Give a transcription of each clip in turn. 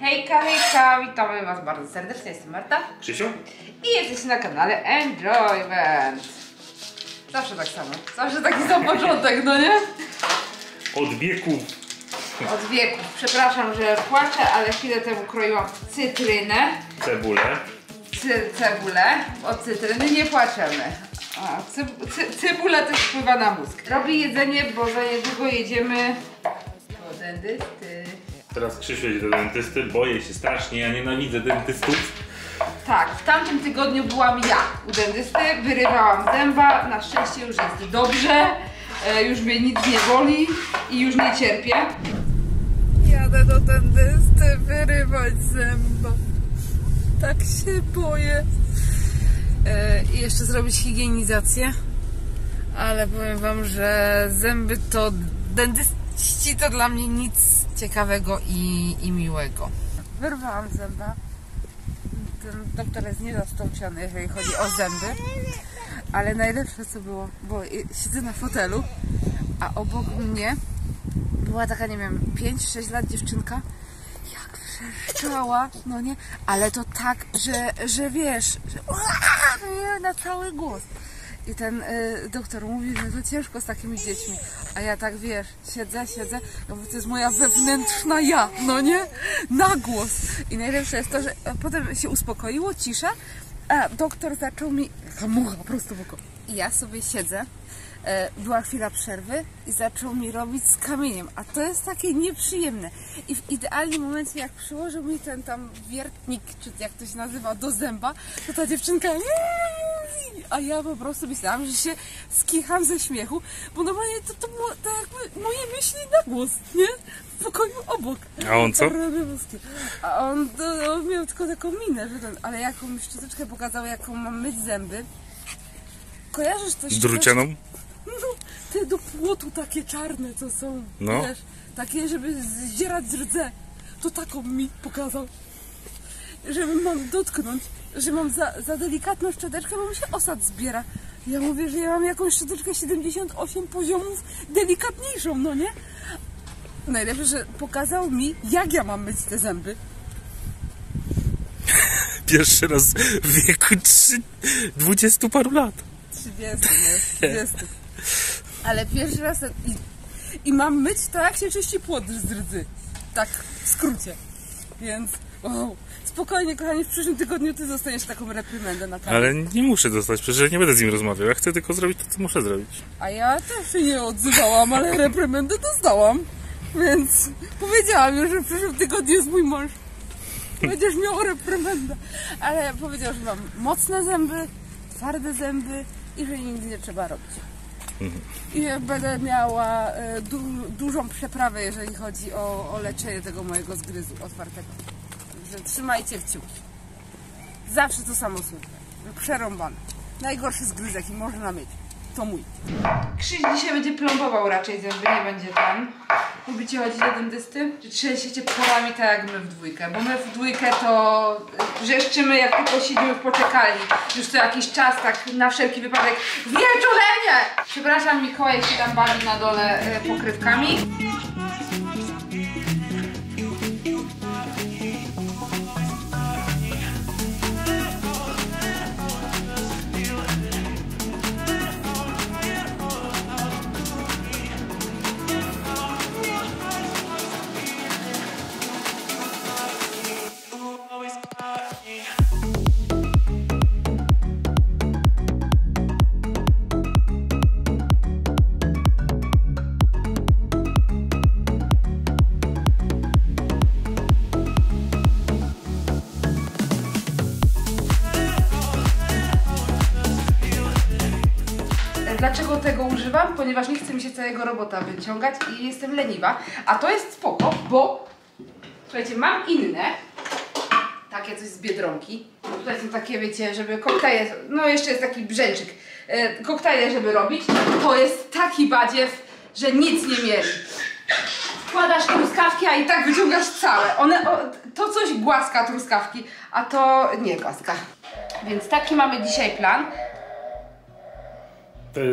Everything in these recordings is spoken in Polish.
Hejka, hejka, witamy Was bardzo serdecznie, jestem Marta, Krzysiu i jesteście na kanale Enjoyment. Zawsze tak samo, zawsze taki sam początek, no nie? Od wieków, przepraszam, że płaczę, ale chwilę temu kroiłam cytrynę. Cebulę, od cytryny nie płaczemy. A, cebula też wpływa na mózg. Robi jedzenie, bo za niedługo jedziemy do dentysty. Teraz Krzysiu jedzie do dentysty, boję się strasznie, ja nienawidzę dentystów. Tak, w tamtym tygodniu byłam ja u dentysty, wyrywałam zęba, na szczęście już jest dobrze, już mnie nic nie boli i już nie cierpię. Jadę do dentysty wyrywać zęba, tak się boję. I jeszcze zrobić higienizację, ale powiem Wam, że zęby to dentyści to dla mnie nic ciekawego i miłego. Wyrwałam zęba. Ten doktor jest niedostąpiony, jeżeli chodzi o zęby, ale najlepsze co było, bo siedzę na fotelu, a obok mnie była taka, nie wiem, 5-6 lat dziewczynka, jak wrzeszczała, no nie, ale to tak, że wiesz, że na cały głos. I ten doktor mówi, że to ciężko z takimi dziećmi, a ja tak, wiesz, siedzę, no bo to jest moja wewnętrzna ja, no nie? Na głos. I najlepsze jest to, że potem się uspokoiło, cisza, a doktor zaczął mi, taka mucha prosto w oko. I ja sobie siedzę, była chwila przerwy i zaczął mi robić z kamieniem, a to jest takie nieprzyjemne. I w idealnym momencie, jak przyłożył mi ten tam wiertnik, czy jak to się nazywa, do zęba, to ta dziewczynka... A ja po prostu myślałam, że się skicham ze śmiechu, bo normalnie to było tak jakby moje myśli na głos, nie? W pokoju obok. A on co? A on miał tylko taką minę, że ten, ale jaką mi szczoteczkę pokazał, jaką mam myć zęby. Kojarzysz coś? Drucianą? No, te do płotu takie czarne co są, no. Wiesz, takie, żeby zdzierać z rdze. To taką mi pokazał, żebym mam dotknąć. Że mam za delikatną szczoteczkę, bo mi się osad zbiera. Ja mówię, że ja mam jakąś szczoteczkę 78 poziomów delikatniejszą, no nie? Najlepiej, że pokazał mi, jak ja mam myć te zęby. Pierwszy raz w wieku 20 paru lat. 30. Ale pierwszy raz i mam myć to, jak się czyści płot z rdzy. Tak w skrócie. Więc... Wow. Spokojnie, kochani, w przyszłym tygodniu ty dostaniesz taką reprymendę na kanał. Ale nie muszę dostać, przecież ja nie będę z nim rozmawiał. Ja chcę tylko zrobić to, co muszę zrobić. A ja też się nie odzywałam, ale reprymendę dostałam. Więc powiedziałam już, że w przyszłym tygodniu jest mój mąż. Będziesz miał reprymendę. Ale powiedział, że mam mocne zęby, twarde zęby i że nic nie trzeba robić. I będę miała dużą przeprawę, jeżeli chodzi o leczenie tego mojego zgryzu otwartego. Że trzymajcie kciuki. Zawsze to samo słyszę. Przerąbane. Najgorszy zgryz, jaki można mieć. To mój. Krzyś dzisiaj będzie plombował raczej zęby, nie będzie ten. Lubicie chodzić do dentysty? Czy trzęsiecie porami tak jak my w dwójkę? Bo my w dwójkę to wrzeszczymy, jak tylko siedzimy w poczekalni. Już co jakiś czas, tak na wszelki wypadek. Znieczulenie! Przepraszam, Mikołaj się tam bawi na dole pokrywkami. Dlaczego tego używam? Ponieważ nie chce mi się całego robota wyciągać i jestem leniwa. A to jest spoko, bo słuchajcie, mam inne, takie coś z Biedronki. Tutaj są takie, wiecie, żeby koktajle, no jeszcze jest taki brzęczyk, koktajle, żeby robić. To jest taki badziew, że nic nie mierzy. Wkładasz truskawki, a i tak wyciągasz całe. To coś głaska truskawki, a to nie głaska. Więc taki mamy dzisiaj plan.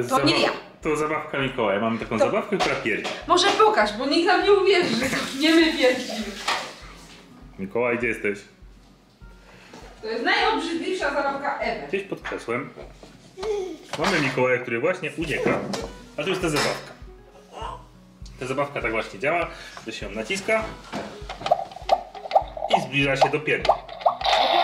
To nie ja. To zabawka Mikołaja. Mamy taką zabawkę, która pierdzi. Może pokaż, bo nikt nam nie uwierzy, że nie my pierdzimy. Mikołaj, gdzie jesteś? To jest najobrzydliwsza zarobka ever. Gdzieś pod krzesłem. Mamy Mikołaja, który właśnie ucieka. A tu jest ta zabawka. Ta zabawka tak właśnie działa, że się ją naciska i zbliża się do pierdla.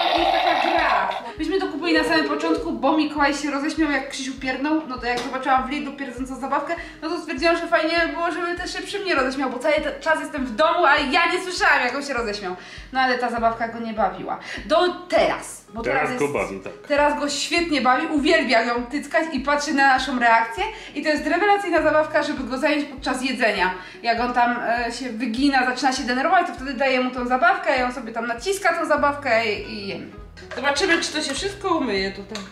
To jest taka gra. Myśmy to kupili na samym początku, bo Mikołaj się roześmiał, jak Krzysiu pierdnął. No to jak zobaczyłam w Lidlu pierdzącą zabawkę, no to stwierdziłam, że fajnie było, żeby też się przy mnie roześmiał, bo cały czas jestem w domu, ale ja nie słyszałam, jak on się roześmiał. No ale ta zabawka go nie bawiła. Do teraz. Bo teraz go bawi, tak. Teraz go świetnie bawi, uwielbia ją tyckać i patrzy na naszą reakcję. I to jest rewelacyjna zabawka, żeby go zająć podczas jedzenia. Jak on tam się wygina, zaczyna się denerwować, to wtedy daje mu tą zabawkę, i on sobie tam naciska tą zabawkę i jemy. Zobaczymy, czy to się wszystko umyje tutaj.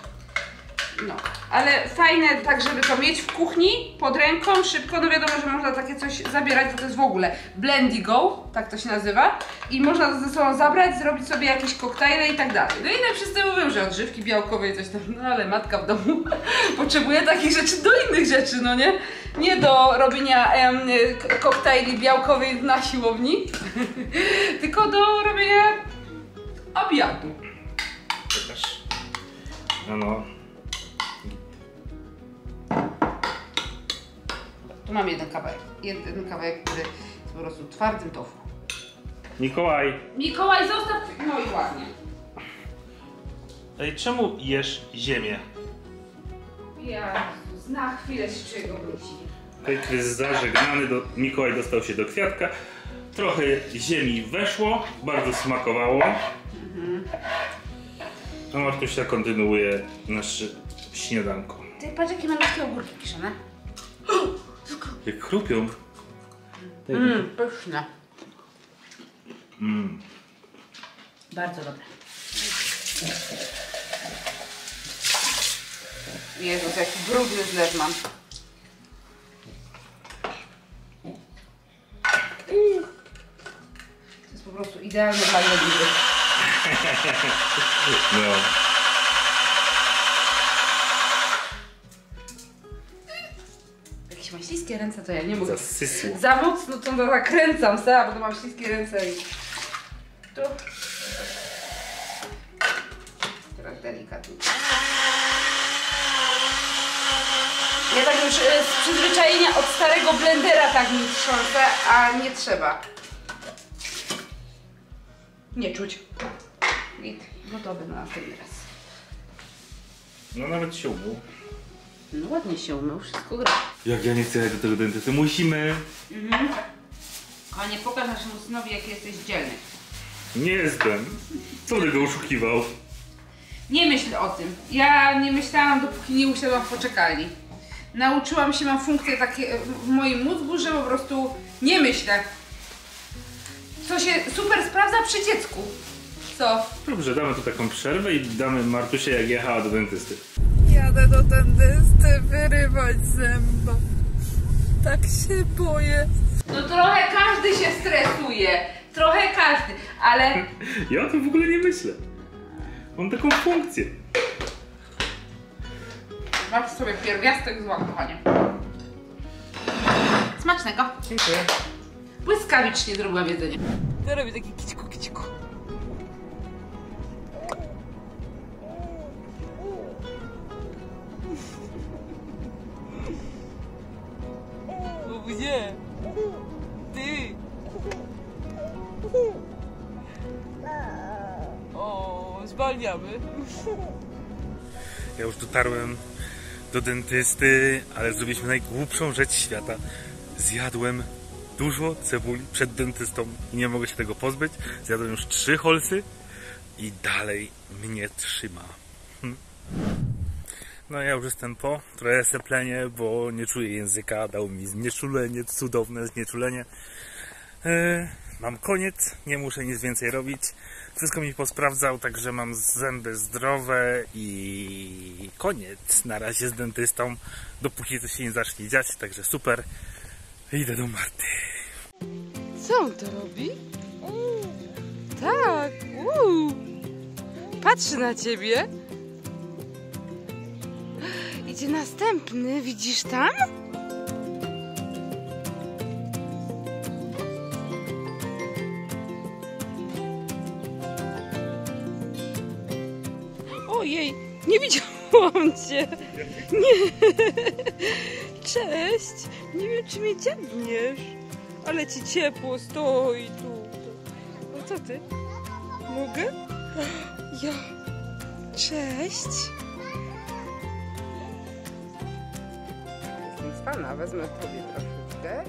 No, ale fajne tak, żeby to mieć w kuchni, pod ręką, szybko. No wiadomo, że można takie coś zabierać, to jest w ogóle Blendy Go, tak to się nazywa. I można to ze sobą zabrać, zrobić sobie jakieś koktajle i tak dalej. No i tak wszyscy mówią, że odżywki białkowe i coś tam, no ale matka w domu potrzebuje takich rzeczy do innych rzeczy, no nie? Nie do robienia koktajli białkowych na siłowni, tylko do robienia obiadu. Też. No. Tu mam jeden kawałek, który jest po prostu twardym tofu. Mikołaj! Mikołaj, zostaw! No i ładnie. Ej, czemu jesz ziemię? Jezus, na chwilę z czego wróci. Pejk jest zażegnany, Mikołaj dostał się do kwiatka. Trochę ziemi weszło, bardzo smakowało. A Martusia kontynuuje nasze śniadanko. Ty patrz, jakie malutkie ogórki kiszone. Jak chrupią. Pyszne. Bardzo dobre. Jezus, jaki brudny zlew mam. To jest po prostu idealne dla ludzi. No. Mam śliskie ręce, to ja nie mogę. Zasysło. Za mocno to zakręcam se, bo to mam śliskie ręce i... Tu. Teraz delikatnie. Ja tak już z przyzwyczajenia od starego blendera tak mi trząsę, a nie trzeba. Nie czuć. Git. Gotowy na następny raz. No nawet się umył. No ładnie się umył, wszystko gra. Jak ja nie chcę jechać do tego dentysty, musimy! A nie pokaż naszemu synowi, jaki jesteś dzielny. Nie jestem. Co ty go oszukiwał? Nie myśl o tym. Ja nie myślałam, dopóki nie usiadłam w poczekalni. Nauczyłam się, mam funkcję takie w moim mózgu, że po prostu nie myślę. Co się super sprawdza przy dziecku. Co? Dobrze, damy tu taką przerwę i damy Martusie, jak jechała do dentysty. Jadę do dentysty wyrywać zębów. Tak się boję. No trochę każdy się stresuje. Trochę każdy, ale... Ja o tym w ogóle nie myślę. Mam taką funkcję. Masz sobie pierwiastek z łakowaniem. Smacznego. Dziękuję. Błyskawicznie zrobiłam jedzenie. To robię taki kiciku, kiciku. Gdzie? Ty! O, zwalniamy. Ja już dotarłem do dentysty, ale zrobiliśmy najgłupszą rzecz świata. Zjadłem dużo cebuli przed dentystą i nie mogę się tego pozbyć. Zjadłem już 3 holsy i dalej mnie trzyma. No ja już jestem po trochę seplenie, bo nie czuję języka, dał mi znieczulenie, cudowne znieczulenie. Mam koniec, nie muszę nic więcej robić. Wszystko mi posprawdzał, także mam zęby zdrowe i koniec. Na razie z dentystą, dopóki to się nie zacznie dziać, także super. Idę do Marty. Co on to robi? Tak, patrzy na ciebie. Idzie następny, widzisz tam? Ojej, nie widziałam cię. Nie. Cześć. Nie wiem, czy mnie dziabniesz. Ale ci ciepło, stoi tu. No co ty? Mogę? Ja. Cześć. Jestem spana, wezmę sobie troszeczkę.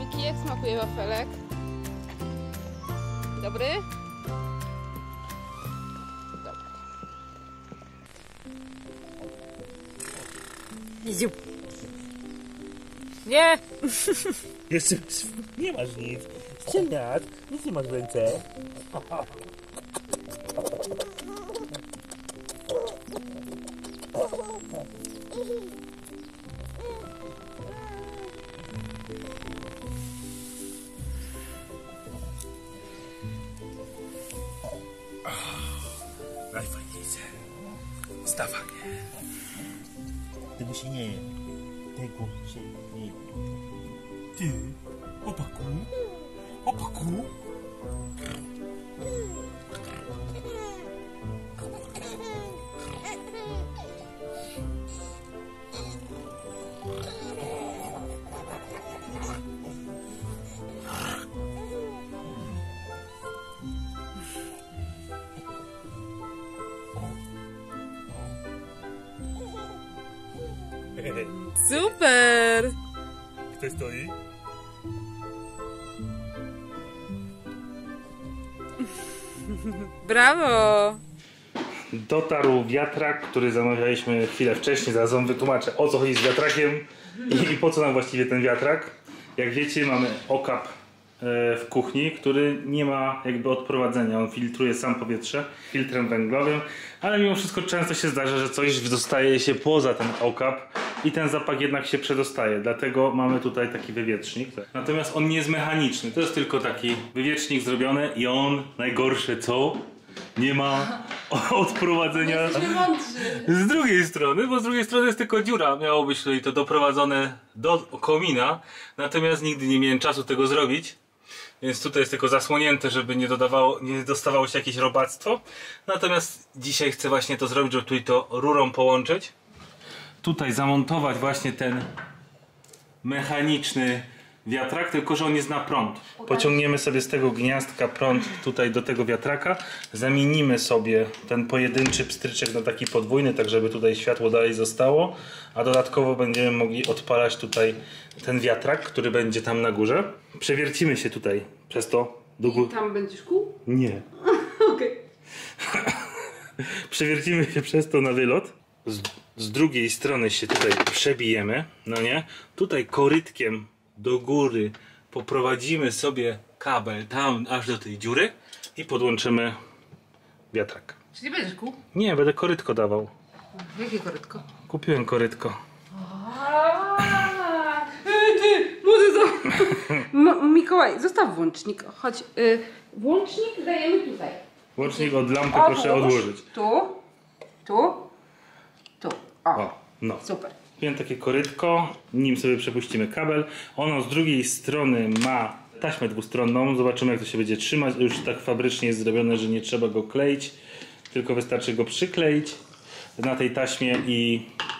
Miki, jak smakuje wafelek? Dobry? Dobry. Nie! Jeszcze nie masz nic. Przejad, nic nie masz w ręce. Najfajniejsze. Stawak. Tego się nie je. Tego się nie je. Ty, opaku. Opaku. Super! Kto stoi? Brawo! Dotarł wiatrak, który zamawialiśmy chwilę wcześniej. Zaraz wam wytłumaczę, o co chodzi z wiatrakiem i po co nam właściwie ten wiatrak. Jak wiecie, mamy okap w kuchni, który nie ma jakby odprowadzenia. On filtruje sam powietrze filtrem węglowym, ale mimo wszystko często się zdarza, że coś dostaje się poza ten okap i ten zapach jednak się przedostaje, dlatego mamy tutaj taki wywietrznik. Natomiast on nie jest mechaniczny, to jest tylko taki wywietrznik zrobiony i on, najgorsze co? Nie ma odprowadzenia z drugiej strony, bo z drugiej strony jest tylko dziura. Miało być to doprowadzone do komina, natomiast nigdy nie miałem czasu tego zrobić. Więc tutaj jest tylko zasłonięte, żeby nie dostawało się jakieś robactwo. Natomiast dzisiaj chcę właśnie to zrobić, żeby tutaj to rurą połączyć. Tutaj zamontować właśnie ten mechaniczny wiatrak, tylko że on jest na prąd. Pociągniemy sobie z tego gniazdka prąd tutaj do tego wiatraka. Zamienimy sobie ten pojedynczy pstryczek na taki podwójny, tak żeby tutaj światło dalej zostało. A dodatkowo będziemy mogli odpalać tutaj ten wiatrak, który będzie tam na górze. Przewiercimy się tutaj przez to do góry. Tam będziesz kół? Nie. Okej. Przewiercimy się przez to na wylot. Z drugiej strony się tutaj przebijemy, no nie? Tutaj korytkiem do góry poprowadzimy sobie kabel tam aż do tej dziury i podłączymy wiatrak. Czyli będziesz kół? Nie, będę korytko dawał. Jakie korytko? Kupiłem korytko. Ty, młody, Mikołaj, zostaw włącznik. Chodź, włącznik dajemy tutaj. Włącznik od lampy proszę odłożyć. Tu. O, no. Super. Kupiłem takie korytko, nim sobie przepuścimy kabel. Ono z drugiej strony ma taśmę dwustronną. Zobaczymy, jak to się będzie trzymać. Już tak fabrycznie jest zrobione, że nie trzeba go kleić, tylko wystarczy go przykleić na tej taśmie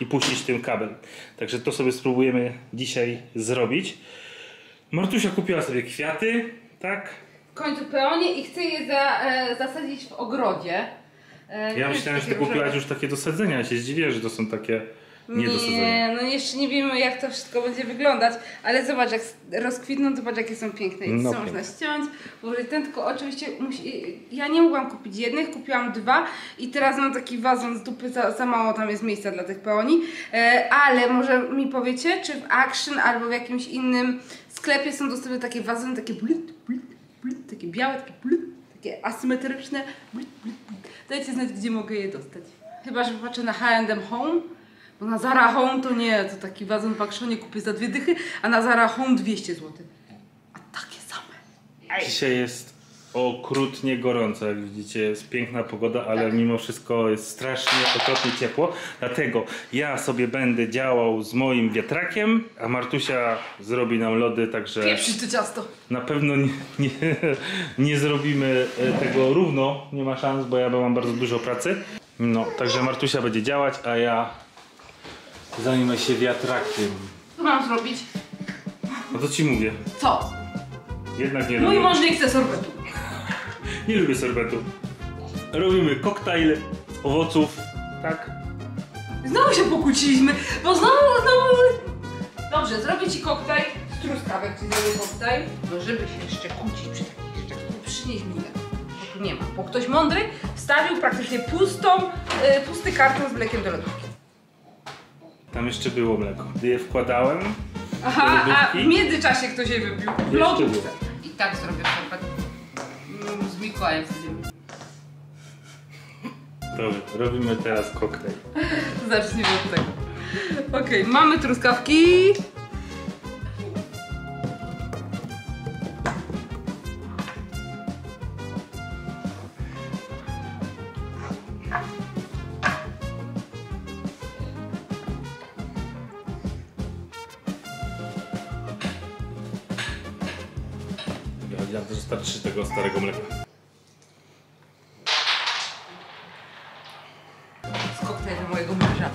i puścić tym kabel. Także to sobie spróbujemy dzisiaj zrobić. Martusia kupiła sobie kwiaty, tak? W końcu peonie i chce je zasadzić w ogrodzie. Ja myślałem, że ty kupiłaś już takie dosadzenia. Ja się zdziwię, że to są takie niedosadzenia. Nie, no jeszcze nie wiemy, jak to wszystko będzie wyglądać, ale zobacz, jak rozkwitną, zobacz, jakie są piękne. I no, można ściąć, użyć ten, tylko oczywiście ja nie mogłam kupić jednych, kupiłam dwa i teraz mam taki wazon z dupy, za mało tam jest miejsca dla tych peoni, ale może mi powiecie, czy w Action albo w jakimś innym sklepie są dostępne takie wazony, takie blit, blit, blit, takie białe, takie blit, takie asymetryczne. Blit, blit, blit. Dajcie znać, gdzie mogę je dostać. Chyba że patrzę na H&M Home, bo na Zara Home to nie, to taki wazon w Actionie kupię za 2 dychy, a na Zara Home 200 zł. A takie same. Dzisiaj jest okrutnie gorąco, jak widzicie, jest piękna pogoda, ale tak, mimo wszystko jest strasznie, okropnie ciepło. Dlatego ja sobie będę działał z moim wiatrakiem, a Martusia zrobi nam lody, także... Pieprzyć to ciasto! Na pewno nie zrobimy tego równo, nie ma szans, bo ja mam bardzo dużo pracy. No, także Martusia będzie działać, a ja zajmę się wiatrakiem. Co mam zrobić? No to ci mówię. Co? Jednak nie lubię. Mój mąż nie chce sorbetu. Nie lubię sorbetu. Robimy koktajl z owoców, tak? Znowu się pokłóciliśmy, bo znowu... Dobrze, zrobię ci koktajl z truskawek, czyli zrobię koktajl. No żeby się jeszcze kłócić przy takich rzeczach, to przynieś mi tak. Bo tu nie ma, bo ktoś mądry wstawił praktycznie pusty karton z mlekiem do lodówki. Tam jeszcze było mleko. Gdy je wkładałem... Aha, a w międzyczasie ktoś je wybił w lodówce. I tak zrobię sorbet z Mikołajem. Dobrze, robimy teraz koktajl. Zacznijmy od tego. Okej, mamy truskawki. Ja to zostawię tego starego mleka. Z koktajlu mojego męża.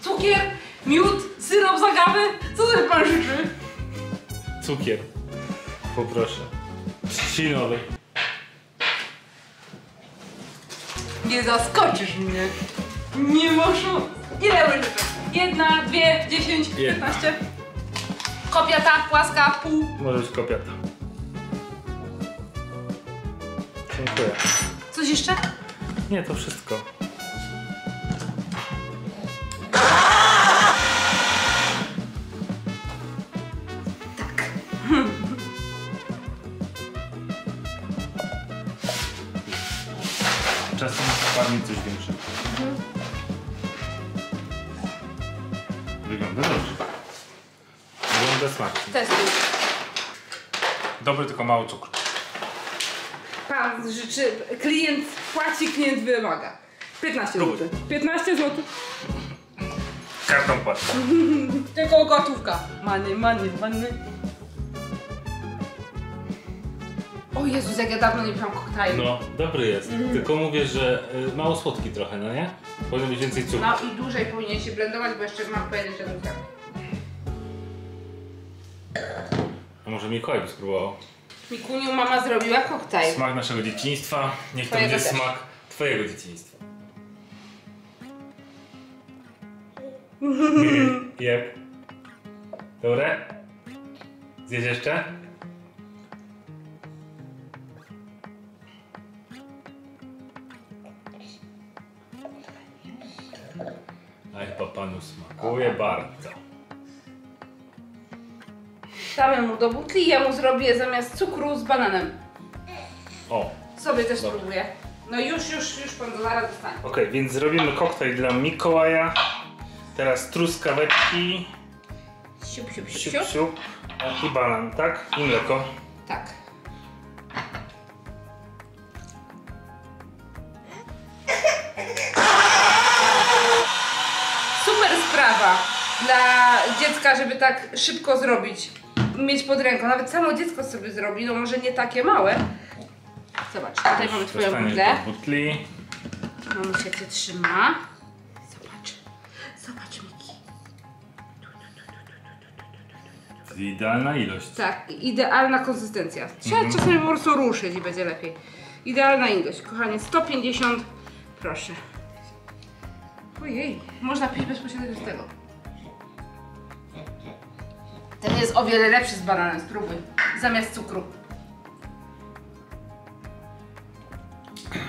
Cukier, miód, syrop z agawy. Co sobie pan życzy? Cukier. Poproszę. Trzcinowy. Nie zaskoczysz mnie. Nie muszę. Ile rzeczy? 1, 2, 10, 15. Kopiata, płaska, pół. Może być kopiata. Dziękuję. Coś jeszcze? Nie, to wszystko. Tak. Czasem spadnie coś większego. Wygląda dobrze. Wygląda smacznie. Testuj. Dobry, tylko mało cukru. Pan życzy, klient płaci, klient wymaga. 15 zł. 15 zł. Kartą płacę. Tylko gotówka. Money, money, money. O Jezus, jak ja dawno nie piłam koktajlu. No, dobry jest. Tylko mówię, że mało słodki trochę, no nie? Powinien być więcej cukru. No i dłużej powinien się blendować, bo jeszcze mam powiedzieć, że tak. A może Mikołaj by spróbował? Mikuniu, mama zrobiła koktajl. Smak naszego dzieciństwa. Niech to będzie smak twojego dzieciństwa. Jak? Dobre? Zjedz jeszcze? A chyba panu smakuje bardzo. Damy mu do butli i ja mu zrobię zamiast cukru z bananem. O! Sobie też spróbuję. No już pan to zaraz dostanie. Okej, więc zrobimy koktajl dla Mikołaja. Teraz truskaweczki. Siup. I banan, tak? I mleko. Tak. Super sprawa dla dziecka, żeby tak szybko zrobić. Mieć pod ręką, nawet samo dziecko sobie zrobi, no może nie takie małe. Zobacz, tutaj mamy twoją butlę. Mamusia cię trzyma. Zobacz Miki. Idealna ilość. Tak, idealna konsystencja. Trzeba czasami po prostu ruszyć i będzie lepiej. Idealna ilość, kochanie, 150, proszę. Ojej, można pić bezpośrednio z tego. Ten jest o wiele lepszy z bananem, spróbuj. Zamiast cukru.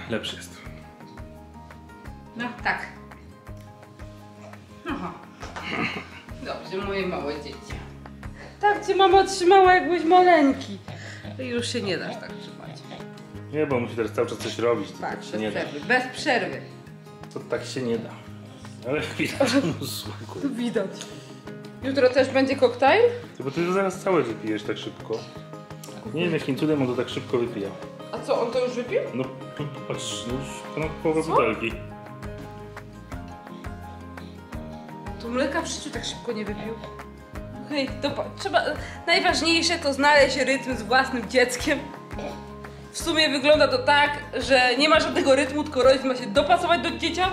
Lepszy jest. No tak. Aha. Dobrze, moje małe dzieci. Tak cię mama trzymała, jak byłeś maleńki. I już się nie dasz tak trzymać. Nie, bo musi teraz cały czas coś robić. Tak, bez przerwy. Bez przerwy. To tak się nie da. Ale widać. Widać. Jutro też będzie koktajl? Bo ty zaraz całe wypijesz tak szybko. Nie wiem, jakim cudem on to tak szybko wypija. A co, on to już wypił? No patrz, już ponad połowę butelki. To mleka w życiu tak szybko nie wypił. Okej, trzeba... Najważniejsze to znaleźć rytm z własnym dzieckiem. W sumie wygląda to tak, że nie ma żadnego rytmu, tylko rodzic ma się dopasować do dzieciaka.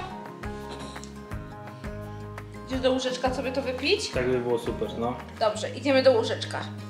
Idziesz do łóżeczka sobie to wypić? Tak by było super, no. Dobrze, idziemy do łóżeczka.